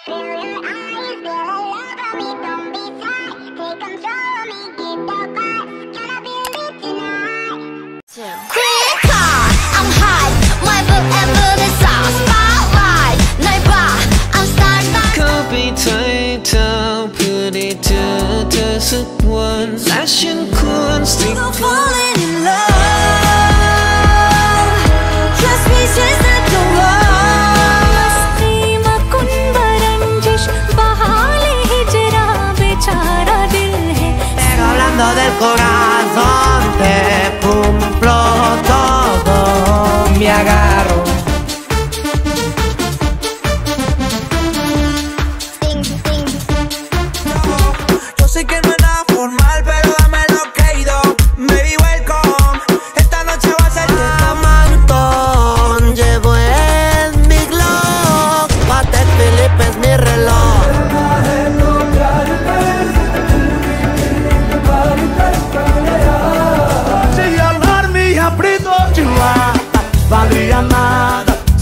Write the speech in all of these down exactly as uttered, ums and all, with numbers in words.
สักวันและฉันควรที่ต้อง falling in love trust me she's not the one masti makun baranjish bahale hijra bechara dil hai pero hablando del corazón te cumplo todo me agarro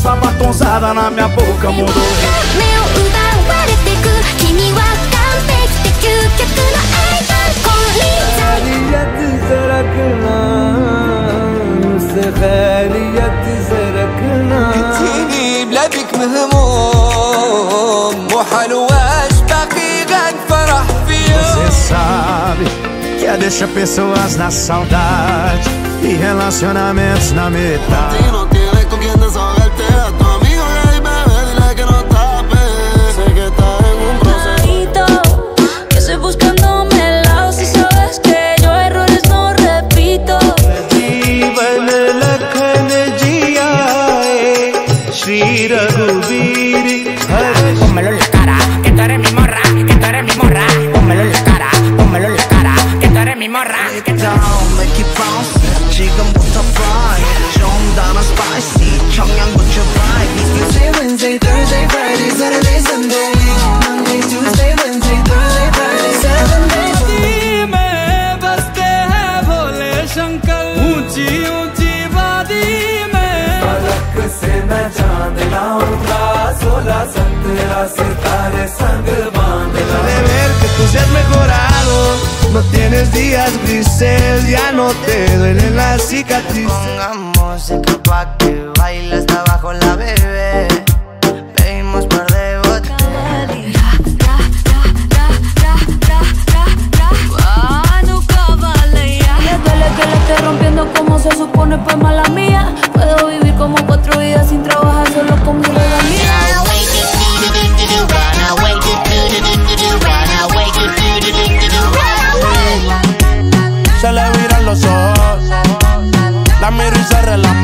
Sabatonzada na minha boca mudou. Você sabe que é deixar pessoas na saudade e relacionamentos na metade. Pónmelo en la cara, que tú eres mi morra, que tú eres mi morra. Pónmelo en la cara, pónmelo en la cara, que tú eres mi morra. Make it down, make it bounce, 지금부터 fly. 좀 담아 spicy, 청양고추 vibe. Tuesday, Wednesday, Thursday, Friday, Saturday, Sunday. Monday, Tuesday, Wednesday, Thursday, Friday, seven days. Dil mein baste hai bhole shankar, unchi unchi wadi mein. Palak se na chand na utla, sola Sitaré sangre bandera De ver que tú seas mejorado No tienes días grises Ya no te duelen las cicatrices Pongamos música pa' que baile hasta abajo la bebé Pedimos par de botellas Manu Cabalea Le duele que la esté rompiendo como se supone Pues mala mía Puedo vivir como cuatro vidas sin trabajar Solo con mi regalía Se le viran los ojos La miro y se relaja